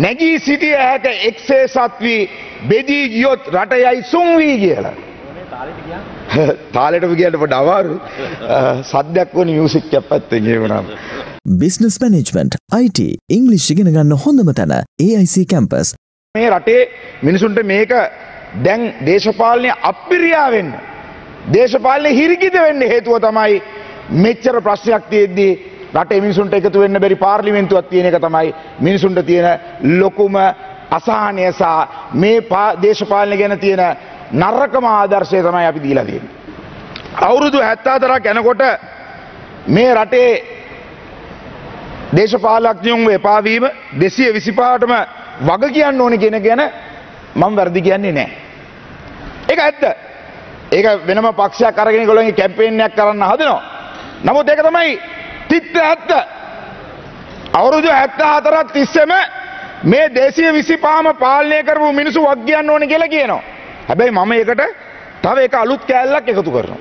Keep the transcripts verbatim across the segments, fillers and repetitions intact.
නැගී සිටිය හැක එක්සේ සත්වී බෙදී ගියොත් රටයයි සුන් වී කියලා. තාලෙටම කියන්න පොඩ්ඩ අමාරු. සද්දයක් වුණ මියුසික් එකක් පැත්තෙන් කියවනම්. Business Management, I T, English ඉගෙන ගන්න හොඳම තැන A I C campus. මේ රටේ මිනිසුන්ට මේක දැන් දේශපාලනයේ අපිරියා වෙන්න. දේශපාලනයේ හිරිකිත වෙන්න හේතුව තමයි මෙච්චර ප්‍රශ්නයක් තියෙද්දී රටේ මිනිසුන්ට එකතු වෙන්න බැරි පාර්ලිමේන්තුවක් තියෙන එක තමයි මිනිසුන්ට තියෙන ලොකුම අසහනය සහ මේ දේශපාලන ගැන තියෙන නරකම ආදර්ශය තමයි අපි දීලා තියෙන්නේ. අවුරුදු හැත්තෑ හතරක් යනකොට මේ රටේ දේශපාලඥයෝ එපා වීම දෙසිය විසි පහටම වග කියන්න ඕනේ කියන ගැන මම වැරදි කියන්නේ නැහැ. ඒක ඇත්ත. ඒක වෙනම පක්ෂයක් අරගෙන ඒගොල්ලන්ගේ කැම්පේන් එකක් කරන්න හදනවා. නමුත් ඒක තමයි තිත්ත ඇත්ත. අවුරුදු හැත්තෑ හතරක් තිස්සේම මේ දෙසිය විසි පහම පාලනය කරපු මිනිස්සු වග කියන්න ඕනේ කියලා කියනවා. හැබැයි මම ඒකට තව එක අලුත් කෑල්ලක් එකතු කරනවා.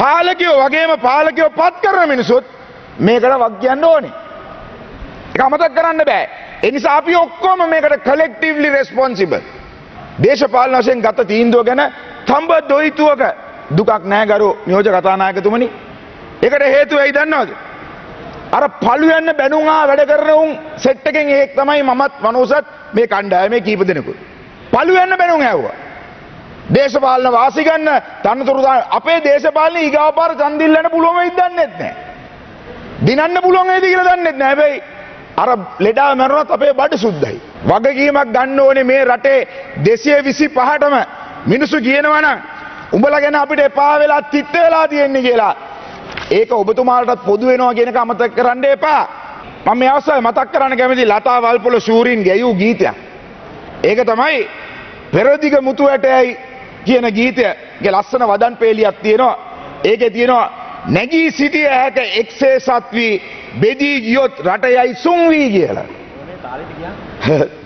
පාලකයෝ වගේම පාලකයෝ පත් කරන මිනිස්සුත් මේකට වග කියන්න ඕනේ. ඒක අමතක කරන්න බෑ. ඒ නිසා අපි ඔක්කොම මේකට collectively responsible. දේශපාලන වශයෙන් ගත තීන්දුව ගැන තඹ දොයිතුවක දුකක් නැහැ ගරු නියෝජක කතානායකතුමනි. ඒකට හේතුව ඇයි දන්නවද? අර පළු යන්න බැනුම් ආ වැඩ කරන උන් සෙට් එකෙන් ඒක් තමයි මමත් මනෝසත් මේ කණ්ඩායමේ කීප දෙනෙකුත්. පළු යන්න බැනුම් ඇහුවා. දේශපාලන වාසි ගන්න තනතුරු අපේ දේශපාලනේ ඊගාපාර ඡන්දිල්ලන්න පුළුවන් වෙයිද දන්නේ නැහැ. දිනන්න පුළුවන් වෙයිද කියලා දන්නේ නැහැ. හැබැයි අර ලෙඩා මැරුණත් අපේ බඩ සුද්ධයි. වගකීමක් ගන්න ඕනේ මේ රටේ දෙසිය විසි පහටම මිනිස්සු කියනවා නම් උඹලා ගැන අපිට එපා වෙලා තිත්ත වෙලා තියෙන්නේ කියලා. ඒක ඔබතුමාලටත් පොදු වෙනවා කියන එක අමතක කරන්න එපා. මම මේ අවස්ථාවේ මතක් කරන්න කැමති ලතා වල්පොල ශූරින් ගැයූ ගීතයක්. ඒක තමයි පෙරදිග මුතු ඇටයයි කියන ගීතය. ඒකේ ලස්සන වදන් පේලියක් තියෙනවා. ඒකේ තියෙනවා නැගී සිටිය හැක එක්සේ සත්වී බෙදී ගියොත් රටයයි සුන් වී කියලා.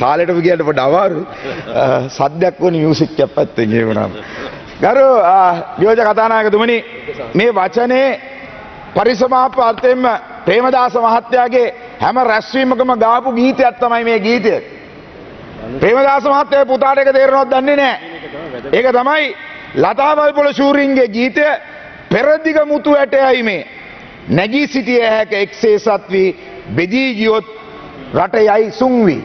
තාලෙටම කියන්න පොඩ්ඩ අමාරු. සද්දයක් වුණ මියුසික් එකක් පැත්තෙන් කියවනම්. ගරු නියෝජක කතානායකතුමනි, මේ වචනේ පරිසමාප්තියෙන්ම ප්‍රේමදාස මහත්තයාගේ හැම රැස්වීමකම ගාපු ගීතයක් තමයි මේ ගීතය. ප්‍රේමදාස මහත්තයා පුතාට ඒක තේරෙනවද දන්නේ නැහැ. ඒක තමයි ලතා වල්පොල ශූරින්ගේ ගීතය පෙරදිග මුතු ඇටයයි මේ. නැගී සිටිය හැක එක්සේ සත්වී බෙදී ගියොත් රටයයි සුන් වී.